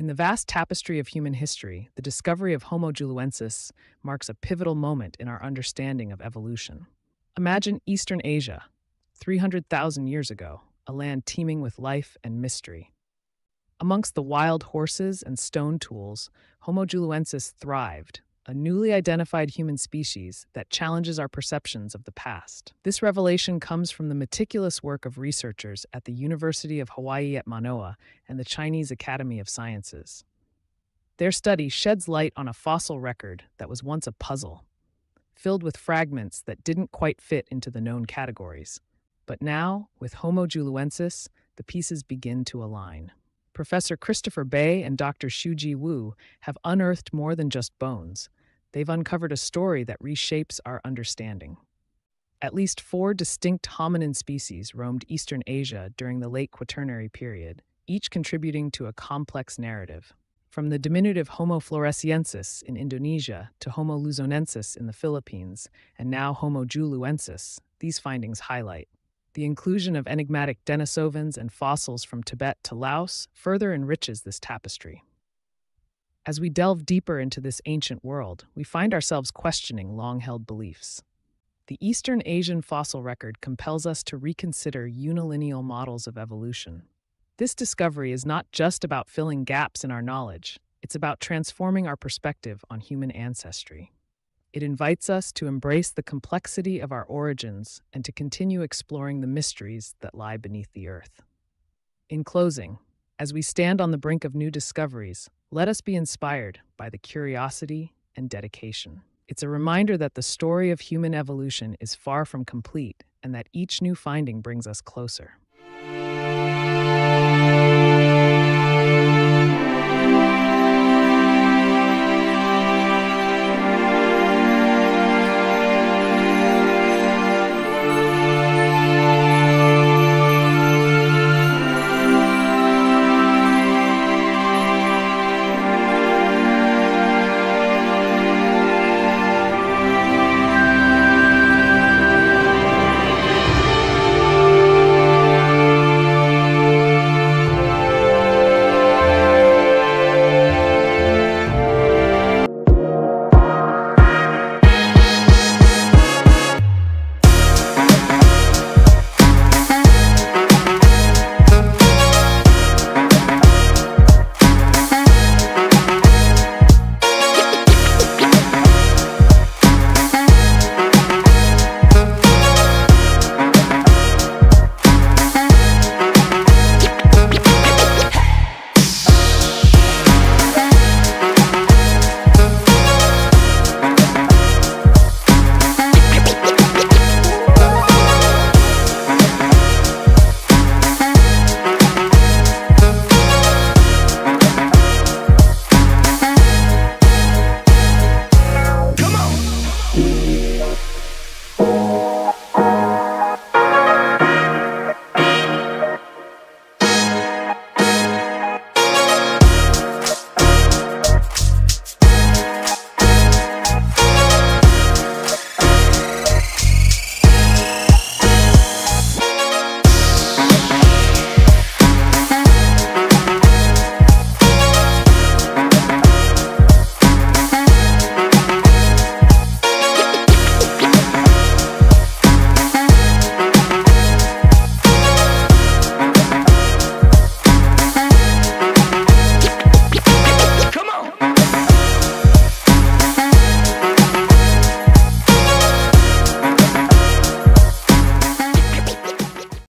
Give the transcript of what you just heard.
In the vast tapestry of human history, the discovery of Homo juluensis marks a pivotal moment in our understanding of evolution. Imagine Eastern Asia, 300,000 years ago, a land teeming with life and mystery. Amongst the wild horses and stone tools, Homo juluensis thrived, a newly identified human species that challenges our perceptions of the past. This revelation comes from the meticulous work of researchers at the University of Hawaii at Manoa and the Chinese Academy of Sciences. Their study sheds light on a fossil record that was once a puzzle, filled with fragments that didn't quite fit into the known categories. But now, with Homo juluensis, the pieces begin to align. Professor Christopher Bay and Dr. Xu Ji Wu have unearthed more than just bones. They've uncovered a story that reshapes our understanding. At least four distinct hominin species roamed Eastern Asia during the late Quaternary period, each contributing to a complex narrative. From the diminutive Homo floresiensis in Indonesia to Homo luzonensis in the Philippines, and now Homo juluensis, these findings highlight the inclusion of enigmatic Denisovans and fossils from Tibet to Laos further enriches this tapestry. As we delve deeper into this ancient world, we find ourselves questioning long-held beliefs. The Eastern Asian fossil record compels us to reconsider unilineal models of evolution. This discovery is not just about filling gaps in our knowledge, it's about transforming our perspective on human ancestry. It invites us to embrace the complexity of our origins and to continue exploring the mysteries that lie beneath the earth. In closing, as we stand on the brink of new discoveries, let us be inspired by the curiosity and dedication. It's a reminder that the story of human evolution is far from complete and that each new finding brings us closer.